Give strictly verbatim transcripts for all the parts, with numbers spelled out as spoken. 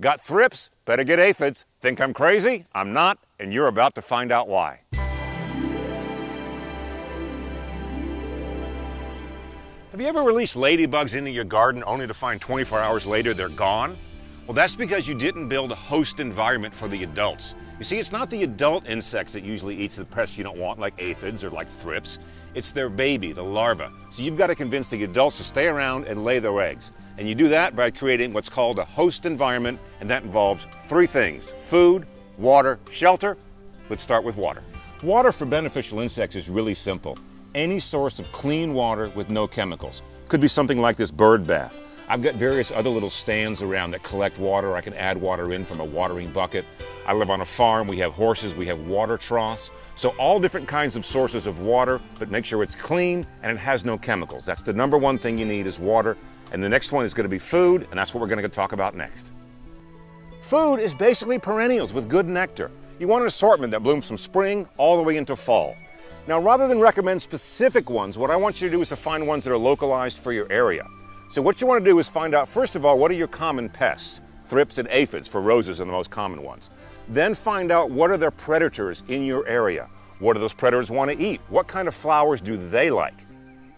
Got thrips? Better get aphids. Think I'm crazy? I'm not, and you're about to find out why. Have you ever released ladybugs into your garden only to find twenty-four hours later they're gone? Well, that's because you didn't build a host environment for the adults. You see, it's not the adult insects that usually eats the pests you don't want, like aphids or like thrips. It's their baby, the larva. So you've got to convince the adults to stay around and lay their eggs. And you do that by creating what's called a host environment, and that involves three things: food, water, shelter. Let's start with water. Water for beneficial insects is really simple. Any source of clean water with no chemicals. Could be something like this bird bath. I've got various other little stands around that collect water. I can add water in from a watering bucket. I live on a farm, we have horses, we have water troughs. So all different kinds of sources of water, but make sure it's clean and it has no chemicals. That's the number one thing you need, is water. And the next one is gonna be food, and that's what we're gonna talk about next. Food is basically perennials with good nectar. You want an assortment that blooms from spring all the way into fall. Now, rather than recommend specific ones, what I want you to do is to find ones that are localized for your area. So what you want to do is find out, first of all, what are your common pests? Thrips and aphids for roses are the most common ones. Then find out what are their predators in your area. What do those predators want to eat? What kind of flowers do they like?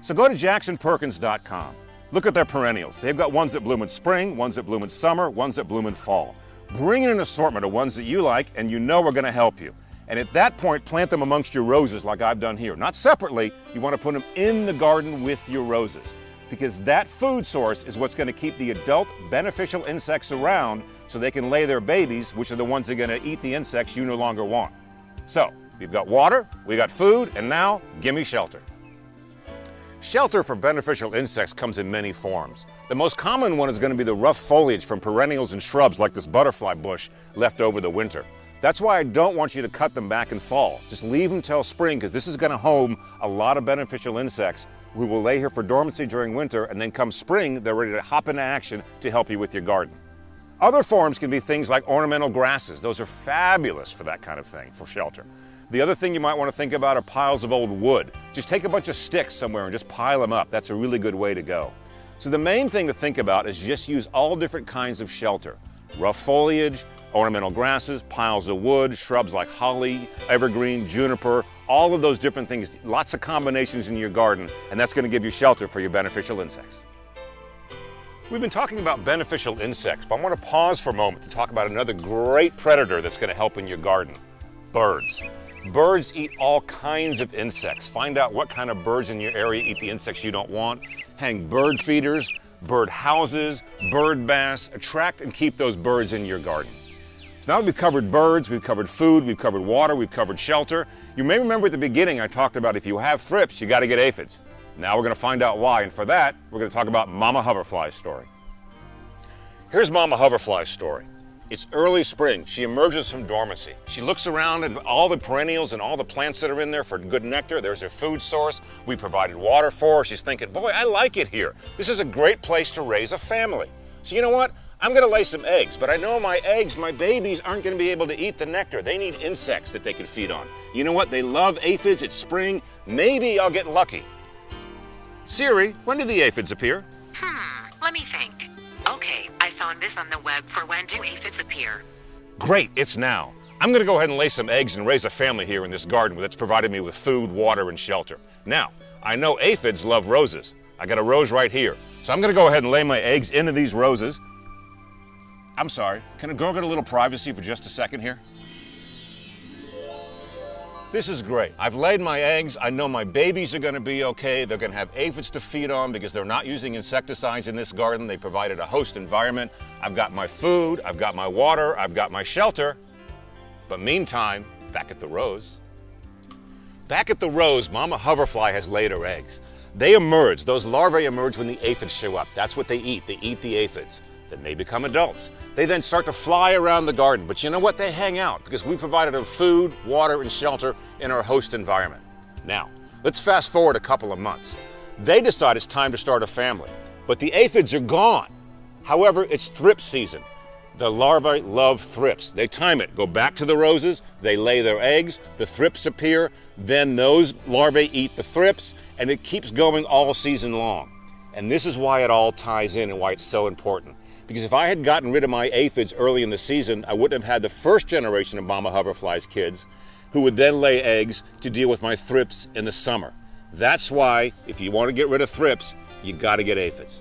So go to Jackson Perkins dot com. Look at their perennials. They've got ones that bloom in spring, ones that bloom in summer, ones that bloom in fall. Bring in an assortment of ones that you like, and you know we're going to help you. And at that point, plant them amongst your roses like I've done here. Not separately, you want to put them in the garden with your roses, because that food source is what's going to keep the adult beneficial insects around so they can lay their babies, which are the ones that are going to eat the insects you no longer want. So, we've got water, we got food, and now, gimme shelter. Shelter for beneficial insects comes in many forms. The most common one is going to be the rough foliage from perennials and shrubs like this butterfly bush left over the winter. That's why I don't want you to cut them back in fall. Just leave them till spring, because this is going to home a lot of beneficial insects who will lay here for dormancy during winter, and then come spring, they're ready to hop into action to help you with your garden. Other forms can be things like ornamental grasses. Those are fabulous for that kind of thing, for shelter. The other thing you might want to think about are piles of old wood. Just take a bunch of sticks somewhere and just pile them up. That's a really good way to go. So the main thing to think about is just use all different kinds of shelter. Rough foliage, ornamental grasses, piles of wood, shrubs like holly, evergreen, juniper, all of those different things, lots of combinations in your garden, and that's going to give you shelter for your beneficial insects. We've been talking about beneficial insects, but I want to pause for a moment to talk about another great predator that's going to help in your garden: birds. Birds eat all kinds of insects. Find out what kind of birds in your area eat the insects you don't want. Hang bird feeders, bird houses, bird baths. Attract and keep those birds in your garden. So now that we've covered birds, we've covered food, we've covered water, we've covered shelter. You may remember at the beginning I talked about if you have thrips, you got to get aphids. Now we're going to find out why, and for that, we're going to talk about Mama Hoverfly's story. Here's Mama Hoverfly's story. It's early spring. She emerges from dormancy. She looks around at all the perennials and all the plants that are in there for good nectar. There's her food source. We provided water for her. She's thinking, boy, I like it here. This is a great place to raise a family. So you know what? I'm going to lay some eggs, but I know my eggs, my babies, aren't going to be able to eat the nectar. They need insects that they can feed on. You know what? They love aphids. It's spring. Maybe I'll get lucky. Siri, when do the aphids appear? Hmm, let me think. Okay, I found this on the web for when do aphids appear. Great, it's now. I'm going to go ahead and lay some eggs and raise a family here in this garden that's provided me with food, water, and shelter. Now, I know aphids love roses. I got a rose right here. So I'm going to go ahead and lay my eggs into these roses. I'm sorry, can a girl get a little privacy for just a second here? This is great. I've laid my eggs. I know my babies are going to be okay. They're going to have aphids to feed on because they're not using insecticides in this garden. They provided a host environment. I've got my food, I've got my water, I've got my shelter. But meantime, back at the rose. Back at the rose, Mama Hoverfly has laid her eggs. They emerge. Those larvae emerge when the aphids show up. That's what they eat. They eat the aphids. Then they become adults. They then start to fly around the garden, but you know what? They hang out because we provided them food, water, and shelter in our host environment. Now, let's fast forward a couple of months. They decide it's time to start a family, but the aphids are gone. However, it's thrip season. The larvae love thrips. They time it, go back to the roses, they lay their eggs, the thrips appear, then those larvae eat the thrips, and it keeps going all season long. And this is why it all ties in and why it's so important. Because if I had gotten rid of my aphids early in the season, I wouldn't have had the first generation of mama hoverflies kids who would then lay eggs to deal with my thrips in the summer. That's why, if you want to get rid of thrips, you got to get aphids.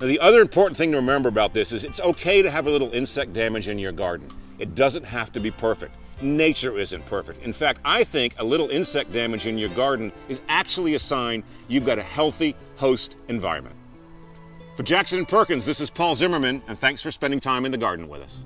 Now, the other important thing to remember about this is it's okay to have a little insect damage in your garden. It doesn't have to be perfect. Nature isn't perfect. In fact, I think a little insect damage in your garden is actually a sign you've got a healthy host environment. For Jackson and Perkins, this is Paul Zimmerman, and thanks for spending time in the garden with us.